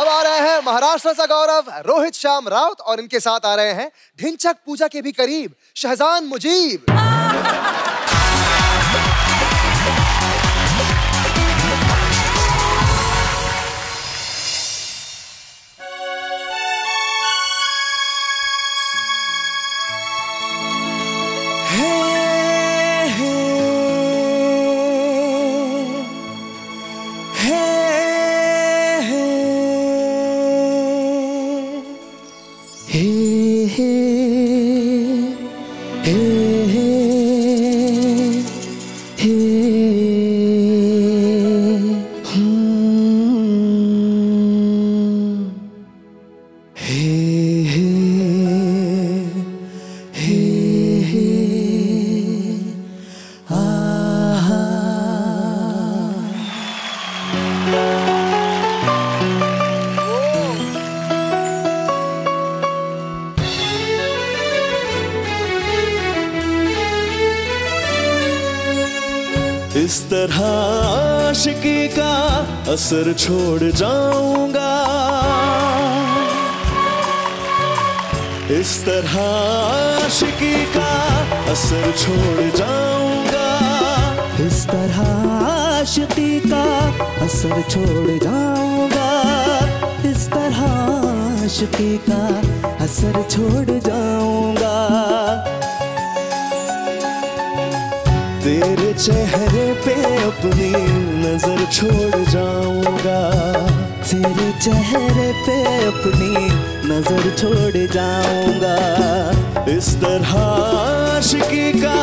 अब आ रहे हैं महाराष्ट्र का गौरव रोहित श्याम राउत और इनके साथ आ रहे हैं ढिंचक पूजा के भी करीब शहजान मुजीब। इस तरह आशिकी का असर छोड़ जाऊंगा, इस तरह आशिकी का असर छोड़ जाऊंगा, इस तरह आशिकी का असर छोड़ जाऊंगा, इस तरह आशिकी का असर छोड़ जाऊंगा। तेरे चेहरे पे अपनी नजर छोड़ जाऊंगा, तेरे चेहरे पे अपनी नजर छोड़ जाऊंगा, इस तरह आशिकी का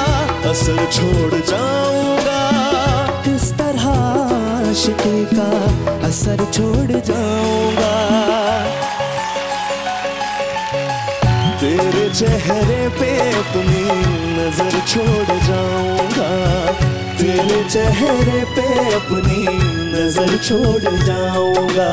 असर छोड़ जाऊंगा, इस तरह आशिकी का असर छोड़ जाऊंगा। तेरे चेहरे पे अपनी नजर छोड़ जाऊंगा, तेरे चेहरे पे अपनी नजर छोड़ जाऊंगा।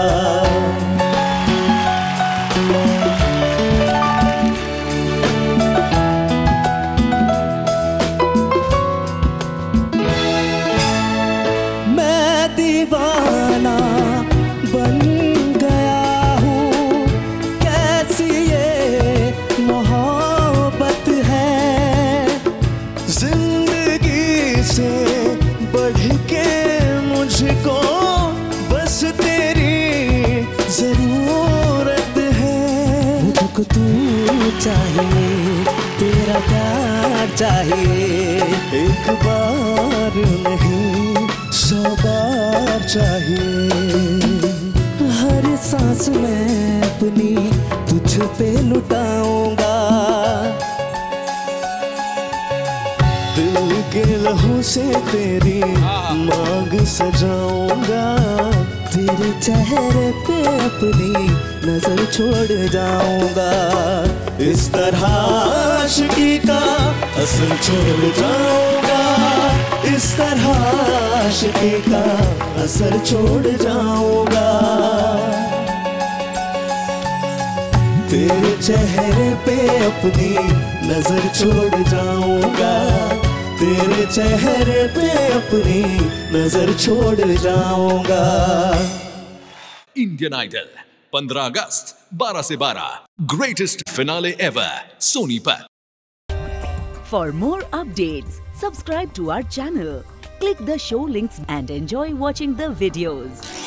मैं दीवाना बन चाहिए, तेरा प्यार चाहिए, एक बार नहीं सौ बार चाहिए, हर सांस में अपनी तुझ पे लुटाऊंगा, दिल के लहू से तेरी मांग सजाऊंगा, तेरे चेहरे पे अपनी नजर छोड़ जाऊंगा, इस तरह आशिकी का असर छोड़ जाऊंगा, इस तरह आशिकी का असर छोड़ जाऊंगा। तेरे चेहरे पे अपनी नजर छोड़ जाऊंगा, तेरे चेहरे पे अपनी नजर छोड़ जाऊंगा। इंडियन आइडल 15 अगस्त 12 से 12 ग्रेटेस्ट फिनाले एवर सोनी पर। For more updates subscribe to our channel, click the show links and enjoy watching the videos.